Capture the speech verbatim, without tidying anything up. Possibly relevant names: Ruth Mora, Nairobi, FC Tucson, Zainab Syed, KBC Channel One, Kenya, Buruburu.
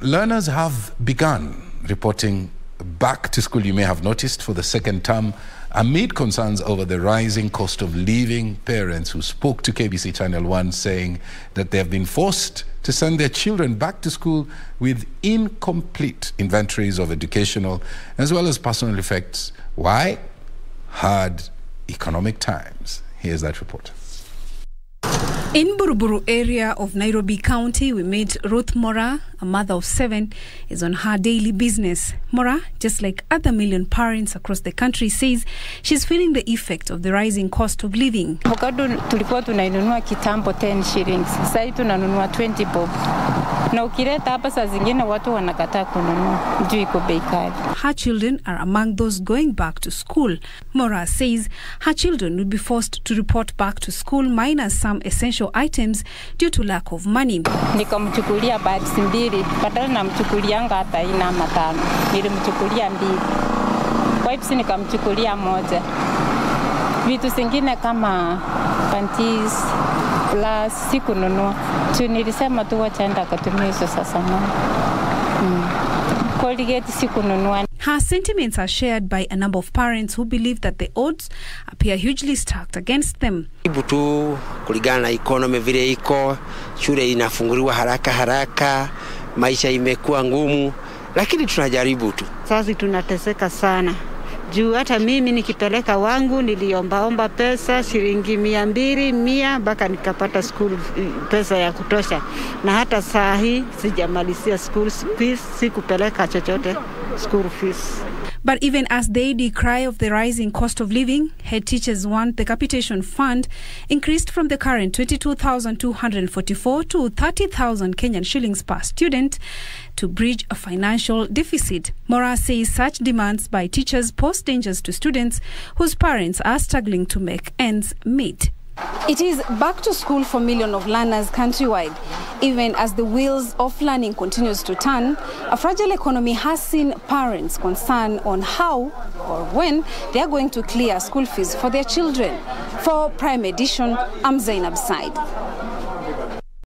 Learners have begun reporting back to school, you may have noticed, for the second term amid concerns over the rising cost of living. Parents who spoke to K B C Channel One saying that they have been forced to send their children back to school with incomplete inventories of educational as well as personal effects. Why? Hard economic times. Here's that report. In Buruburu area of Nairobi County, we meet Ruth Mora, a mother of seven, is on her daily business. Mora, just like other million parents across the country, says she's feeling the effect of the rising cost of living. Avocado tulikuwa tunainunua kitambo ten shillings, sasa hivi tunanunua twenty bob. Na ukileta hapa saa zingine watu wanakataa kununua juu iko bei kali. Her children are among those going back to school. Mora says her children will be forced to report back to school minus some essential items due to lack of money. Nikamchukulia bags mbili badala namchukulia anga hata ina matano. Nilimchukulia mbili. Wipes nikamchukulia moja. Vitu singine kama panties, plus sikununua. Tu nilisema tu wacha nenda akatumia hizo sasa mama. Mm. Colgate sikununua. Her sentiments are shared by a number of parents who believe that the odds appear hugely stacked against them. Ibutu kuligana economy vile iko, shule inafunguliwa haraka haraka, maisha imekuwa ngumu, lakini tunajaribu tu. Sasa tunateseka sana. Juu hata mimi nikipeleka wangu niliombaomba pesa shilingi mia mbili, mia mpaka nikapata school pesa ya kutosha. Na hata saa hii sijamalizia school fees, sikupeleka chochote school fees. But even as they decry of the rising cost of living, head teachers want the capitation fund increased from the current twenty-two thousand two hundred forty-four to thirty thousand Kenyan shillings per student to bridge a financial deficit. Mora says such demands by teachers pose dangers to students whose parents are struggling to make ends meet. It is back to school for millions of learners countrywide. Even as the wheels of learning continues to turn, a fragile economy has seen parents concerned on how or when they are going to clear school fees for their children. For Prime Edition, I'm Zainab Syed.